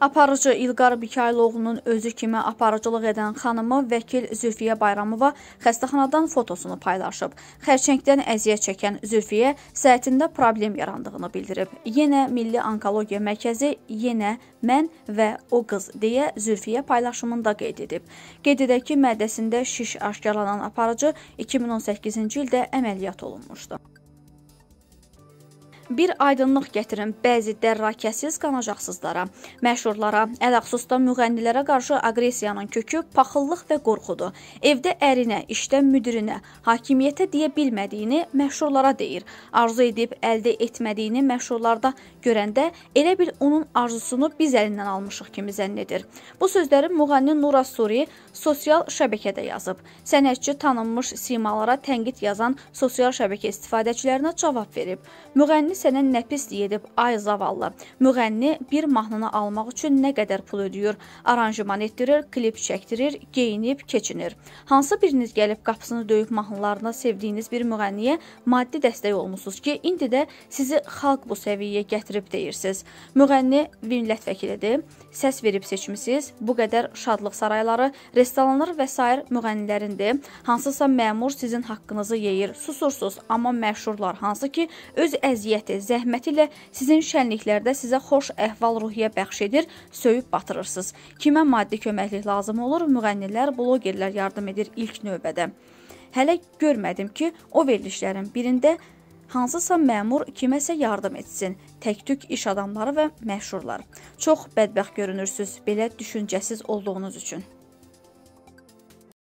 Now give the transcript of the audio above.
Aparıcı İlqar Mikayıloğlu'nun özü kimi aparıcılıq edən xanımı vəkil Zülfiyyə Bayramova xəstəxanadan fotosunu paylaşıb. Xərçəngdən əziyyət çəkən Zülfiyyə səhhətində problem yarandığını bildirib. Yenə Milli Onkologiya Məkəzi, yenə mən və o qız deyə Zülfiyyə paylaşımında qeyd edib. Qeyd edək ki, mədəsində şiş aşkarlanan aparıcı 2018-ci ildə əməliyyat olunmuşdu. Bir aydınlıq gətirin bəzi dərrakəsiz qanacaqsızlara, məşhurlara, ələxsus da müğənnilərə qarşı aqressiyanın kökü paxıllıq və qorxudur. Evdə ərinə, işdə müdirinə, hakimiyyətə deyə bilmədiyini məşhurlara deyir. Arzu edib əldə etmədiyini məşhurlarda görəndə elə bil onun arzusunu biz əlindən almışıq kimi zənn edir. Bu sözləri müğənni Nura Suri sosial şəbəkədə yazıb. Sənətçi tanınmış simalara tənqid yazan sosial şəbəkə istifadəçilərinə cavab verib. Müğənni sənə nə pis deyib, ay zavallı. Müğənni bir mahnını almaq üçün nə qədər pul ödəyir, aranjman etdirir, klip çəkdirir, geyinib, keçinir. Hansı biriniz gəlib qapısını döyüb mahnılarını sevdiyiniz bir müğənniyə maddi dəstək olmusunuz ki, indi də sizi xalq bu səviyyəyə gətirib deyirsiniz. Müğənni millət vəkilidir, səs verib seçmisiniz, bu qədər şadlıq sarayları, restoranlar və sair müğənnilərindir. Hansısa məmur sizin haqqınızı yeyir, susursunuz, amma məşhurlar hansı ki, öz əziyyəti, zəhməti ilə sizin şənliklərdə sizə xoş əhval-ruhiyyə bəxş edir, söyüb batırırsınız. Kimə maddi köməklik lazım olur? Müğənnilər, blogerlər yardım edir ilk növbədə. Hələ görmədim ki, o verilişlərin birində hansısa məmur kiməsə yardım etsin, tək-tük iş adamları və məşhurlar. Çox bədbəxt görünürsünüz belə düşüncəsiz olduğunuz üçün.